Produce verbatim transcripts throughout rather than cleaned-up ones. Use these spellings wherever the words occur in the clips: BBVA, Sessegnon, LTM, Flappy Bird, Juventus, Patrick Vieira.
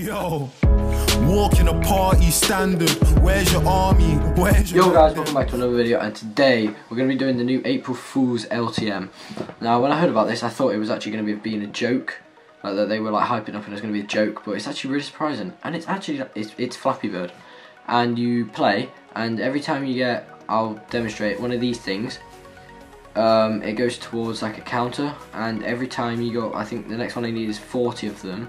Yo, walking a party standard. Where's your army? Where's your... Yo guys, welcome back to another video, and today we're going to be doing the new April Fool's L T M. Now, when I heard about this, I thought it was actually going to be being a joke, like that they were like hyping up and it was going to be a joke, but it's actually really surprising. And it's actually it's it's Flappy Bird, and you play, and every time you get, I'll demonstrate one of these things. Um, it goes towards like a counter, and every time you go, I think the next one I need is forty of them,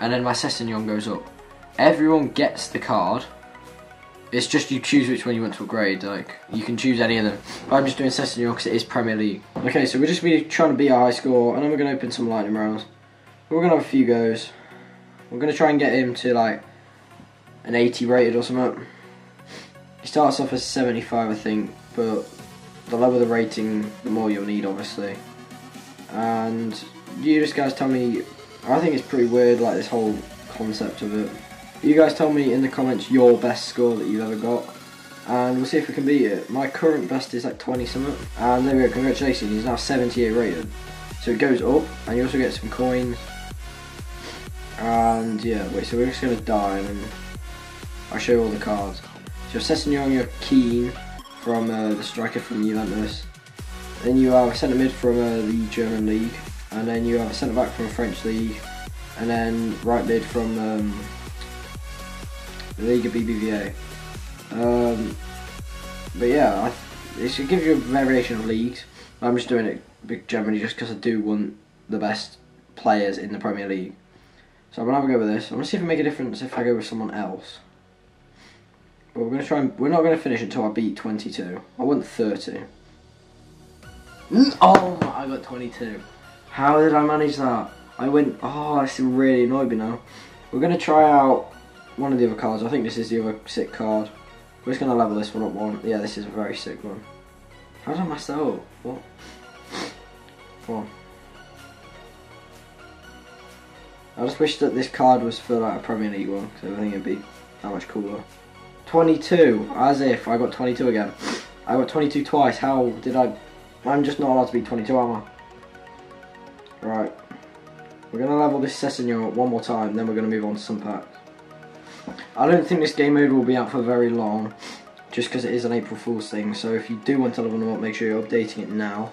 and then my Sessegnon goes up. Everyone gets the card. It's just you choose which one you want to upgrade. Like, you can choose any of them. I'm just doing Sessegnon because it is Premier League. Okay, so we're just really trying to beat our high score, and then we're going to open some lightning rounds. We're going to have a few goes. We're going to try and get him to like an eighty rated or something. He starts off as seventy-five, I think, but the lower the rating, the more you'll need, obviously. And you just guys tell me, I think it's pretty weird, like, this whole concept of it. You guys tell me in the comments your best score that you've ever got, and we'll see if we can beat it. My current best is like twenty something, and there we go, congratulations, he's now seventy-eight rated. So it goes up, and you also get some coins. And yeah, wait, so we're just gonna die, and then I'll show you all the cards. So Sessegnon, you're keen, from uh, the striker from Juventus. Then you have a centre mid from uh, the German league, and then you have a centre back from the French league, and then right mid from um, the league of B B V A. Um, but yeah, I it should give you a variation of leagues. I'm just doing it big Germany just because I do want the best players in the Premier League. So I'm gonna have a go with this. I'm gonna see if I make a difference if I go with someone else. But we're gonna try and we're not gonna finish until I beat twenty-two. I want thirty. Oh, I got twenty-two. How did I manage that? I went. Oh, that's really annoyed me now. We're gonna try out one of the other cards. I think this is the other sick card. We're just gonna level this one up one. Yeah, this is a very sick one. How did I mess that up? What? Come on. I just wish that this card was for like a Premier League one, because I think it'd be that much cooler. twenty-two, as if I got twenty-two again. I got twenty-two twice. How did I? I'm just not allowed to be twenty-two, am I? Right, we're gonna level this Sessegnon one more time, then we're gonna move on to some packs. I don't think this game mode will be out for very long, just because it is an April Fool's thing. So if you do want to level them up, make sure you're updating it now.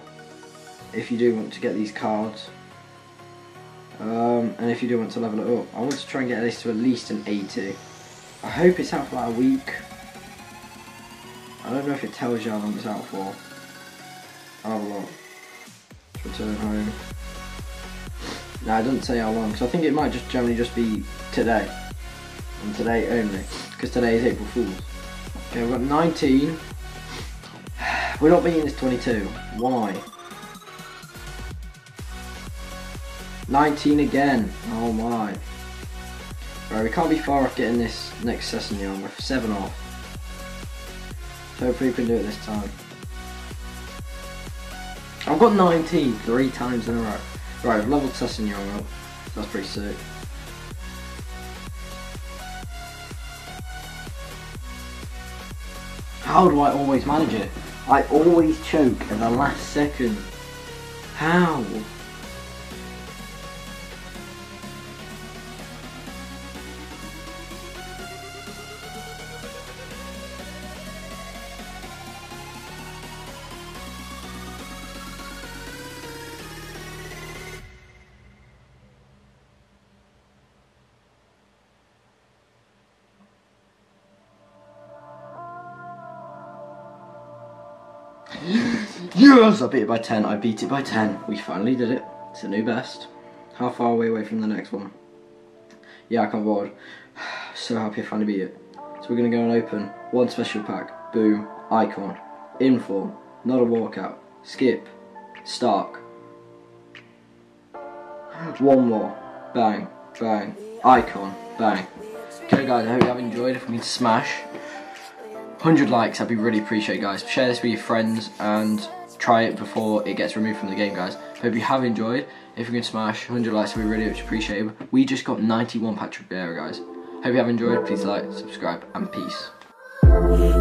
If you do want to get these cards, um, and if you do want to level it up, I want to try and get this to at least an eighty. I hope it's out for like a week. I don't know if it tells you how long it's out for. How long? Return home. No, nah, it doesn't say how long, so I think it might just generally just be today. And today only, because today is April Fool's. Okay, we've got nineteen. We're not beating this twenty-two. Why? nineteen again. Oh my. Right, we can't be far off getting this next Sessegnon. We're seven off. So hopefully we can do it this time. I've got nineteen three times in a row. Right, I've leveled Sessegnon up. That's pretty sick. How do I always manage it? I always choke at the last second. How? Yes! I beat it by ten, I beat it by ten. We finally did it. It's a new best. How far are we away from the next one? Yeah, I can't board. So happy I finally beat it. So we're going to go and open one special pack. Boom. Icon. Inform. Not a walkout. Skip. Stark. One more. Bang. Bang. Icon. Bang. Okay guys, I hope you have enjoyed. If we can smash one hundred likes, I'd be really appreciate, guys. Share this with your friends and try it before it gets removed from the game, guys. Hope you have enjoyed. If you can smash one hundred likes, I'd be really appreciated. We just got ninety-one Patrick Vieira, guys. Hope you have enjoyed. Please like, subscribe, and peace.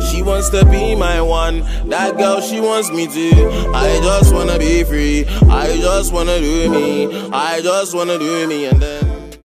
She wants to be my one. That girl, she wants me to. I just wanna be free. I just wanna do me. I just wanna do me. And then